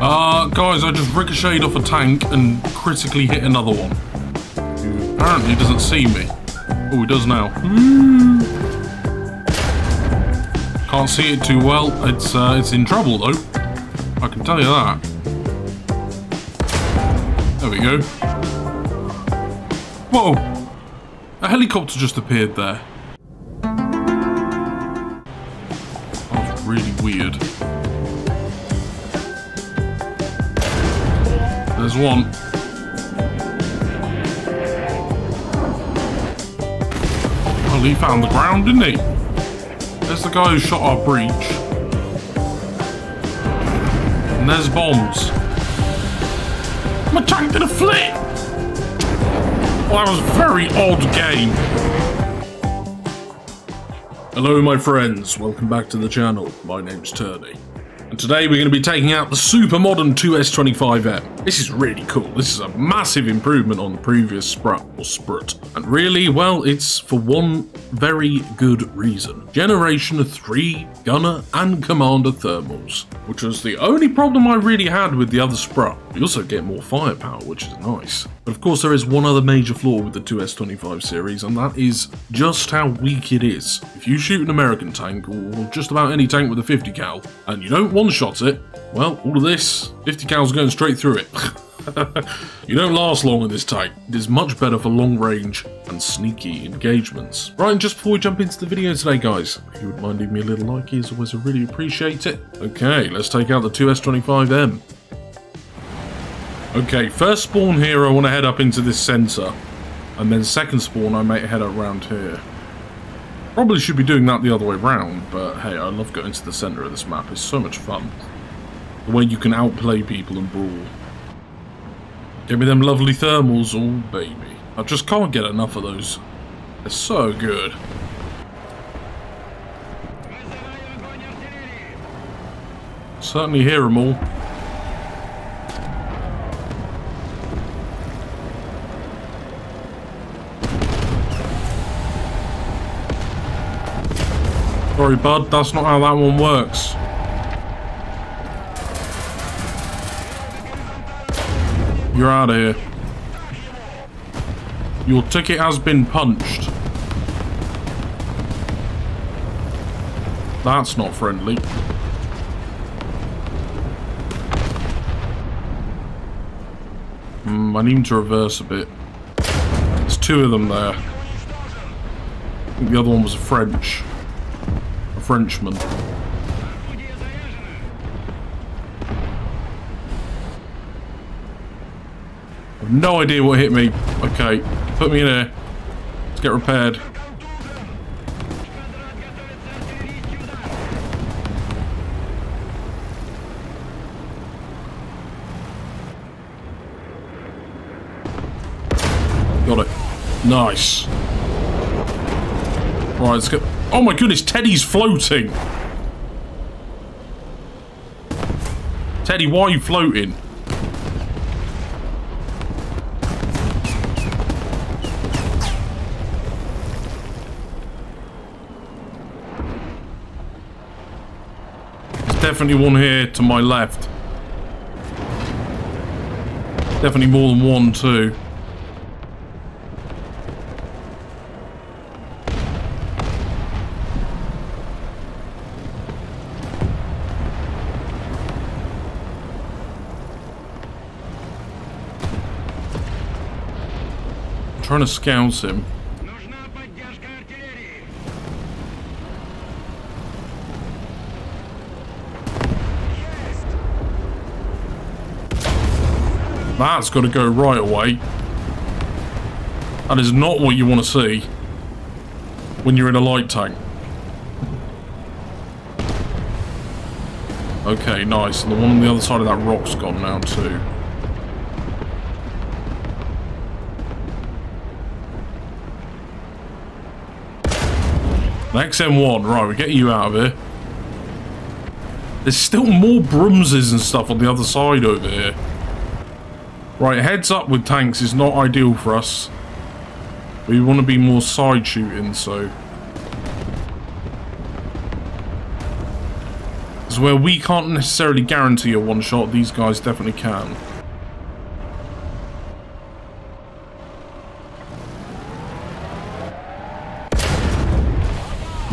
Guys, I just ricocheted off a tank and critically hit another one. Who apparently doesn't see me. Oh, he does now. Can't see it too well. It's in trouble though. I can tell you that. There we go. Whoa! A helicopter just appeared there. That was really weird. There's one. Well, he found the ground, didn't he? There's the guy who shot our breach. And there's bombs. My tank did a flip! Well, that was a very odd game. Hello, my friends. Welcome back to the channel. My name's Turney. And today we're going to be taking out the super modern 2S25M. This is really cool. This is a massive improvement on the previous Sprut. And really, well, it's for one very good reason. Generation 3 Gunner and Commander Thermals. Which was the only problem I really had with the other Sprut. You also get more firepower, which is nice. But of course there is one other major flaw with the 2S25 series, and that is just how weak it is. If you shoot an American tank, or just about any tank with a 50 cal, and you don't one-shot it, well, all of this, 50 cal's going straight through it. You don't last long in this tank. It is much better for long range and sneaky engagements. Right, and just before we jump into the video today, guys, if you would mind leaving me a little likey, as always, I really appreciate it. Okay, let's take out the 2S25M. Okay, first spawn here, I want to head up into this centre. And then second spawn, I may head up round here. Probably should be doing that the other way round, but hey, I love going to the centre of this map. It's so much fun. The way you can outplay people and brawl. Give me them lovely thermals, oh baby. I just can't get enough of those. They're so good. Certainly hear them all. Sorry bud, that's not how that one works. You're out of here. Your ticket has been punched. That's not friendly. I need to reverse a bit. There's two of them there. I think the other one was a Frenchman. No idea what hit me. Okay, put me in here. Let's get repaired. Got it. Nice. Right, let's go. Oh my goodness, Teddy's floating. Teddy, why are you floating? Definitely one here to my left. Definitely more than one too. I'm trying to scout him. That's got to go right away. That is not what you want to see when you're in a light tank. Okay, nice. And the one on the other side of that rock's gone now too. The XM1. Right, we get you out of here. There's still more brumses and stuff on the other side over here. Right, heads up with tanks is not ideal for us. We want to be more side shooting, so. So where we can't necessarily guarantee a one-shot, these guys definitely can.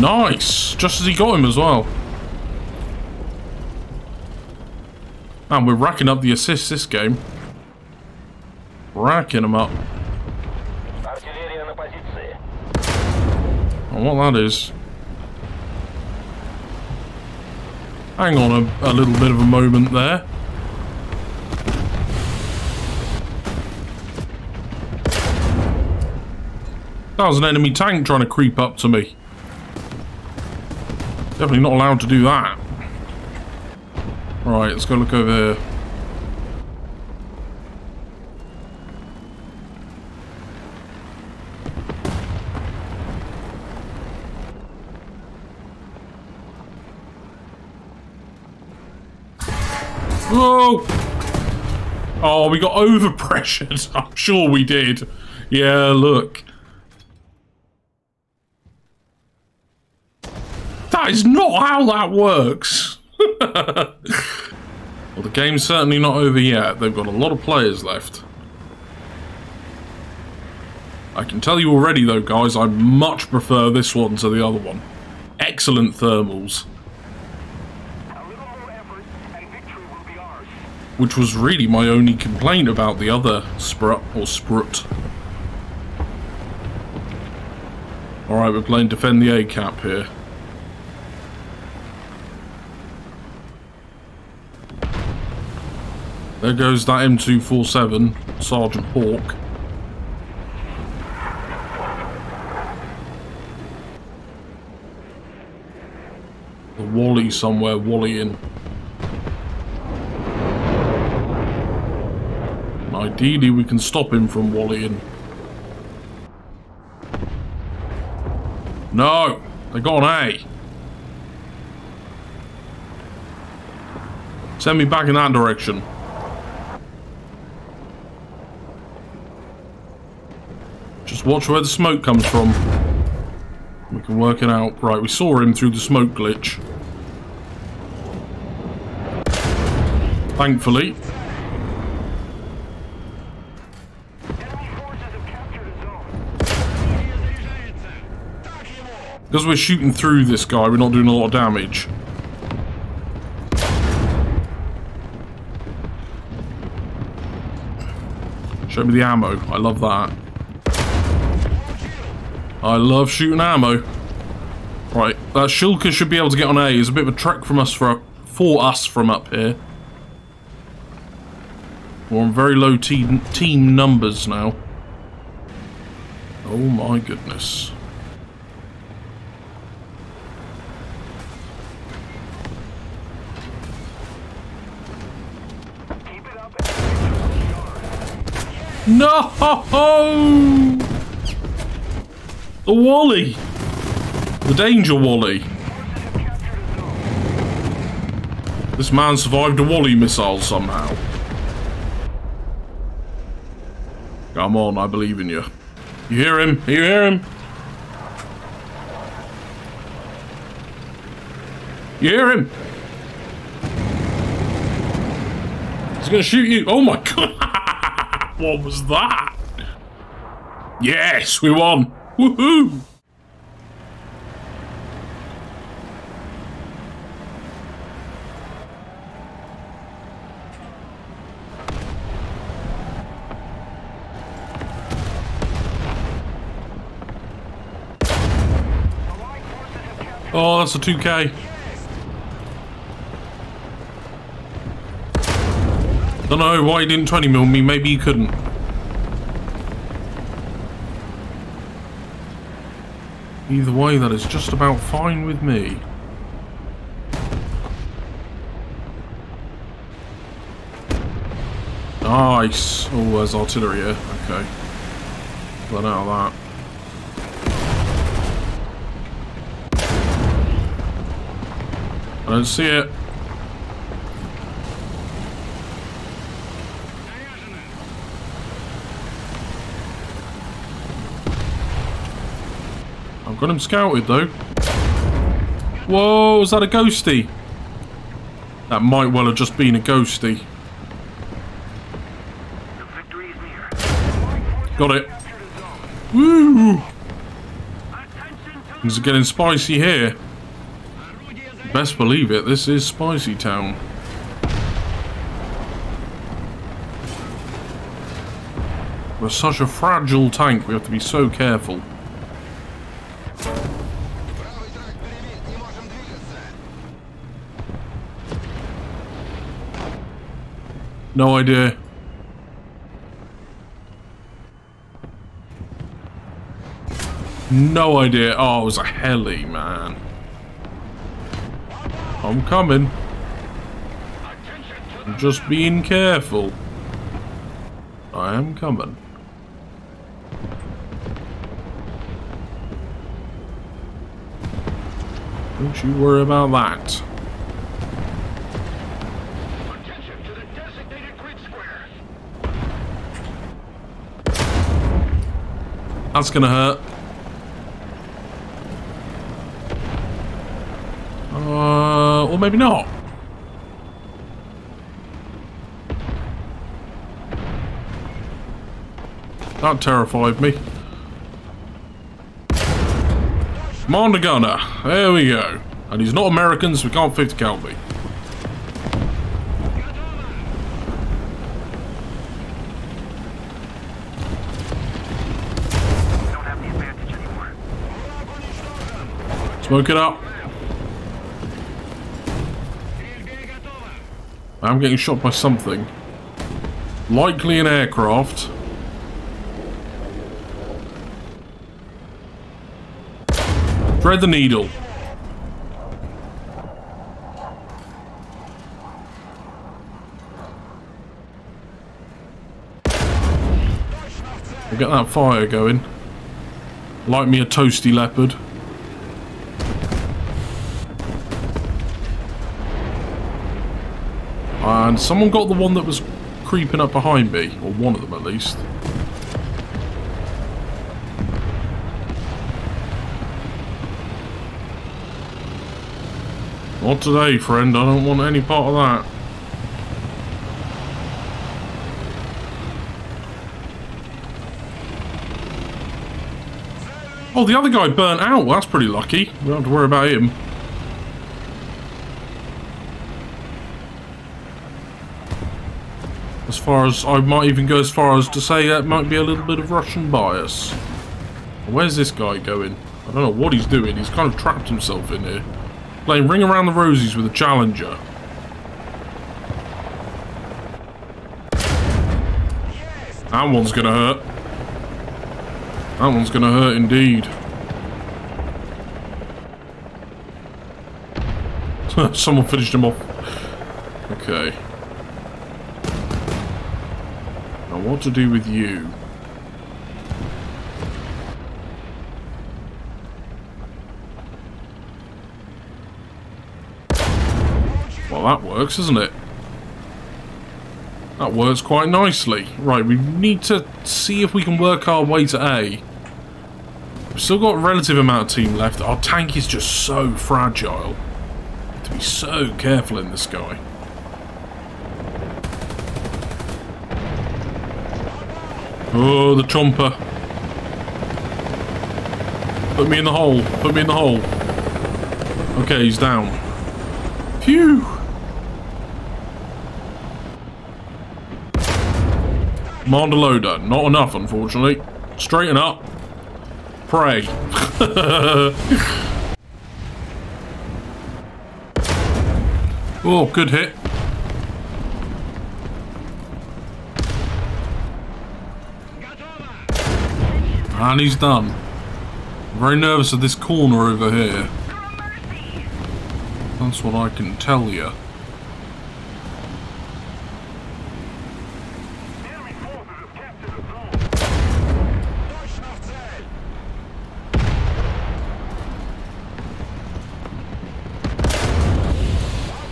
Nice! Just as he got him as well. And we're racking up the assists this game. Racking them up. And what that is... Hang on a little bit of a moment there. That was an enemy tank trying to creep up to me. Definitely not allowed to do that. Right, let's go look over here. Whoa! Oh, we got overpressured. I'm sure we did. Yeah, look. That is not how that works. Well, the game's certainly not over yet. They've got a lot of players left. I can tell you already, though, guys, I much prefer this one to the other one. Excellent thermals. Which was really my only complaint about the other Sprut. Alright, we're playing Defend the A-Cap here. There goes that M247, Sergeant Hawk. The Wally somewhere, Wally in. Ideally, we can stop him from wallying. No! They got an A! Send me back in that direction. Just watch where the smoke comes from. We can work it out. Right, we saw him through the smoke glitch. Thankfully. Because we're shooting through this guy, we're not doing a lot of damage. Show me the ammo. I love that. I love shooting ammo. Right, that Shilka should be able to get on A. It's a bit of a trek from us for us from up here. We're on very low team numbers now. Oh my goodness. No! The Wally! The danger Wally. This man survived a Wally missile somehow. Come on, I believe in you. You hear him? You hear him? You hear him? He's gonna shoot you. Oh my god! What was that? Yes, we won! Woohoo! Oh, that's a 2K. Don't know why he didn't 20mm me, maybe he couldn't. Either way, that is just about fine with me. Nice! Oh, there's artillery here. Okay. Let out of that. I don't see it. Got him scouted though. Whoa, is that a ghosty? That might well have just been a ghostie. Got it. Woo! It's getting spicy here. Best believe it, this is Spicy Town. We're such a fragile tank, we have to be so careful. No idea. No idea. Oh, it was a heli, man. I'm coming. I'm just being careful. I am coming. Don't you worry about that. That's gonna hurt. Or maybe not. That terrified me. Commander Gunner. There we go. And he's not American, so we can't 50 count me. Smoke it up. I'm getting shot by something. Likely an aircraft. Thread the needle. We'll get that fire going. Light me a toasty leopard. And someone got the one that was creeping up behind me, or one of them at least. Not today, friend. I don't want any part of that. Oh, the other guy burnt out. Well, that's pretty lucky. We don't have to worry about him. As far as I might even go as far as to say that might be a little bit of Russian bias. Where's this guy going? I don't know what he's doing. He's kind of trapped himself in here. Playing Ring Around the Rosies with a Challenger. That one's gonna hurt. That one's gonna hurt indeed. Someone finished him off. Okay. What to do with you? Well, that works, isn't it? That works quite nicely. Right, we need to see if we can work our way to A. We've still got a relative amount of team left. Our tank is just so fragile. We have to be so careful in the sky. Oh, the chomper. Put me in the hole. Put me in the hole. Okay, he's down. Phew. Commander loader. Not enough, unfortunately. Straighten up. Pray. Oh, good hit. And he's done. I'm very nervous of this corner over here. That's what I can tell you.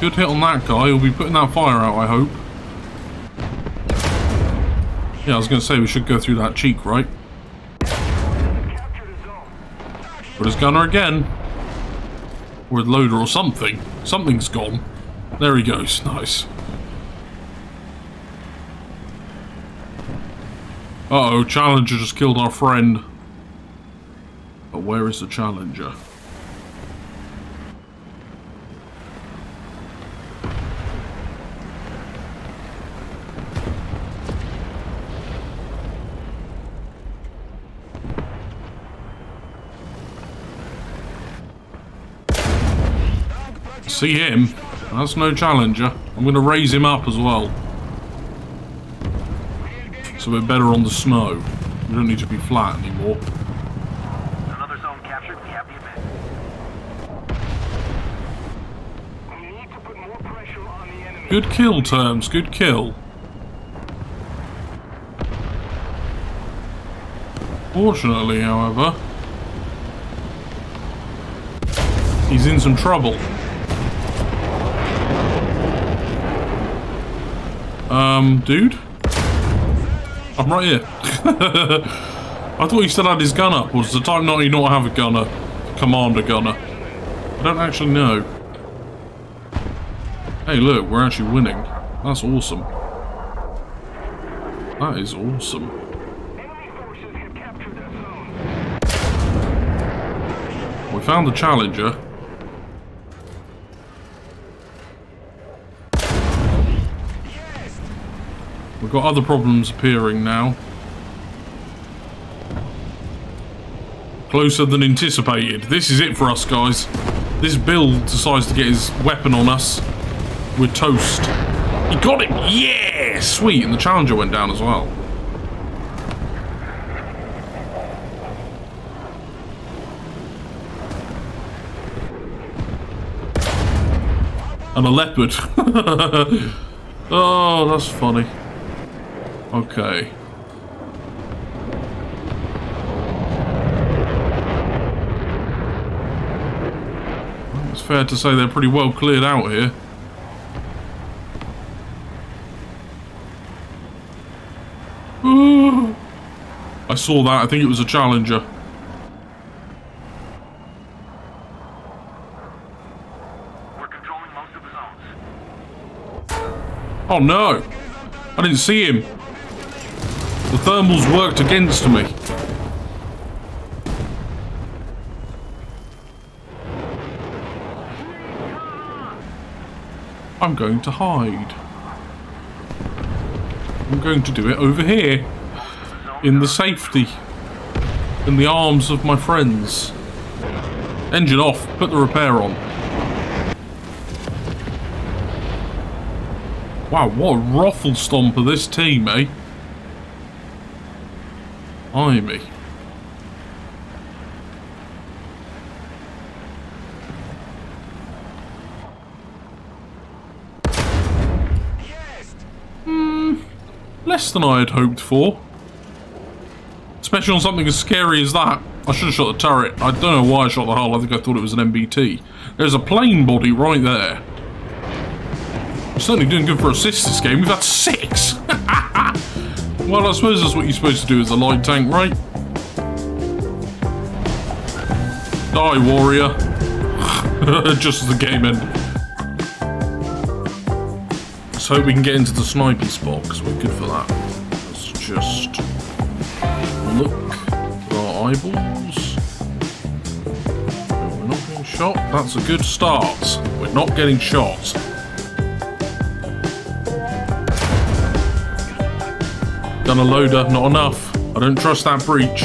Good hit on that guy. He'll be putting that fire out, I hope. Yeah, I was going to say we should go through that cheek, right? Put his gunner again. Or his loader or something. Something's gone. There he goes, nice. Uh-oh, Challenger just killed our friend. But where is the Challenger? See him? That's no Challenger. I'm going to raise him up as well. So we're better on the snow. We don't need to be flat anymore. Another zone captured. We have the event. We need to put more pressure on the enemy. Good kill, Terms. Good kill. Fortunately, however, he's in some trouble. Dude? I'm right here. I thought he still had his gun up. Or does the Type 90 not have a gunner? Commander gunner. I don't actually know. Hey look, we're actually winning. That's awesome. That is awesome. We found the Challenger. We've got other problems appearing now. Closer than anticipated. This is it for us, guys. This build decides to get his weapon on us. We're toast. He got him! Yeah! Sweet! And the Challenger went down as well. And a leopard. Oh, that's funny. Okay. Well, it's fair to say they're pretty well cleared out here. Ooh. I saw that. I think it was a Challenger. We're controlling most of the zones. Oh no! I didn't see him. The thermals worked against me. I'm going to hide. I'm going to do it over here. In the safety. In the arms of my friends. Engine off. Put the repair on. Wow, what a ruffle stomper this team, eh? Amy. Less than I had hoped for. Especially on something as scary as that. I should have shot the turret. I don't know why I shot the hull. I think I thought it was an MBT. There's a plane body right there. I'm certainly doing good for assists this game. We've had 6. Well, I suppose that's what you're supposed to do as a light tank, right? Die, warrior. Just as the game ended. Let's hope we can get into the sniper spot, because we're good for that. Let's just look at our eyeballs. We're not getting shot. That's a good start. We're not getting shot. Done a loader, not enough. I don't trust that breach.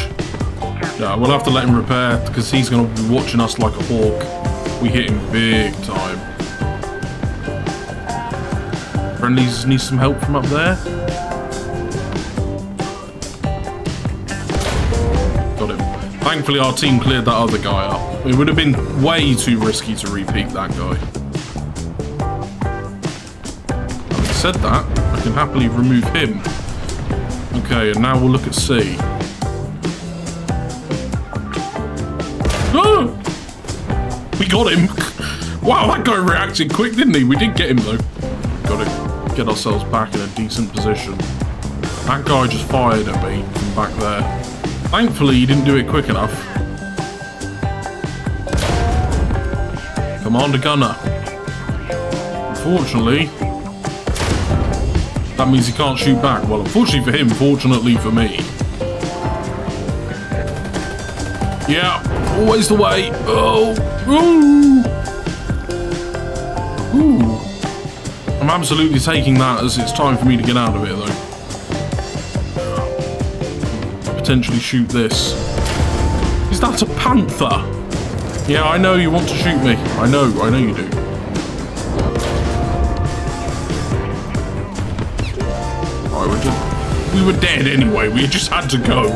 Yeah, we'll have to let him repair because he's going to be watching us like a hawk. We hit him big time. Friendlies need some help from up there. Got him. Thankfully our team cleared that other guy up. It would have been way too risky to repeat that guy. Having said that, I can happily remove him. Okay, and now we'll look at C. Oh! We got him! Wow, that guy reacted quick, didn't he? We did get him, though. Gotta get ourselves back in a decent position. That guy just fired at me from back there. Thankfully, he didn't do it quick enough. Commander Gunner. unfortunately, that means he can't shoot back. Well, unfortunately for him, fortunately for me. Yeah, always the way. Oh, ooh, ooh! I'm absolutely taking that as it's time for me to get out of it, though. Potentially shoot this. Is that a panther? Yeah, I know you want to shoot me. I know you do. We were dead anyway, we just had to go.